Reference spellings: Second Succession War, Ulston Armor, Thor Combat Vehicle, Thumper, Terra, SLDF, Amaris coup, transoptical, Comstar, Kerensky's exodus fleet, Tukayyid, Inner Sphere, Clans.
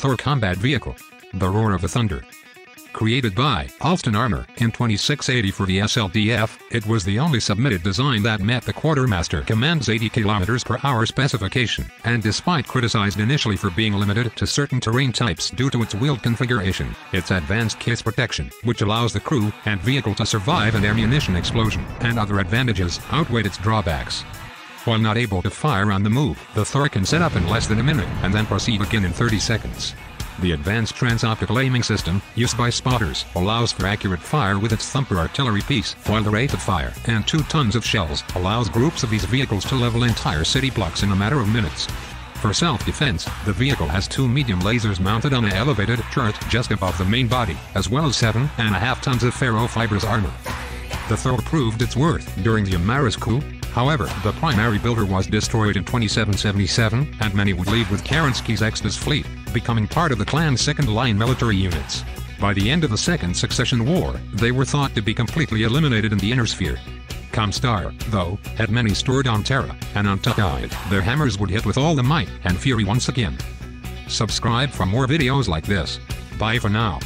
Thor Combat Vehicle. The Roar of the Thunder. Created by Ulston Armor in 2680 for the SLDF, it was the only submitted design that met the Quartermaster Command's 80 km per hour specification, and despite criticized initially for being limited to certain terrain types due to its wheeled configuration, its advanced case protection, which allows the crew and vehicle to survive an ammunition explosion, and other advantages, outweighed its drawbacks. While not able to fire on the move, the Thor can set up in less than a minute and then proceed again in 30 seconds. The advanced transoptical aiming system, used by spotters, allows for accurate fire with its thumper artillery piece, while the rate of fire and 2 tons of shells allows groups of these vehicles to level entire city blocks in a matter of minutes. For self-defense, the vehicle has 2 medium lasers mounted on an elevated turret just above the main body, as well as 7.5 tons of ferrofibers armor. The Thor proved its worth during the Amaris coup. However, the primary builder was destroyed in 2777, and many would leave with Kerensky's exodus fleet, becoming part of the clan's second-line military units. By the end of the Second Succession War, they were thought to be completely eliminated in the Inner Sphere. Comstar, though, had many stored on Terra, and on Tukayyid, their hammers would hit with all the might and fury once again. Subscribe for more videos like this. Bye for now.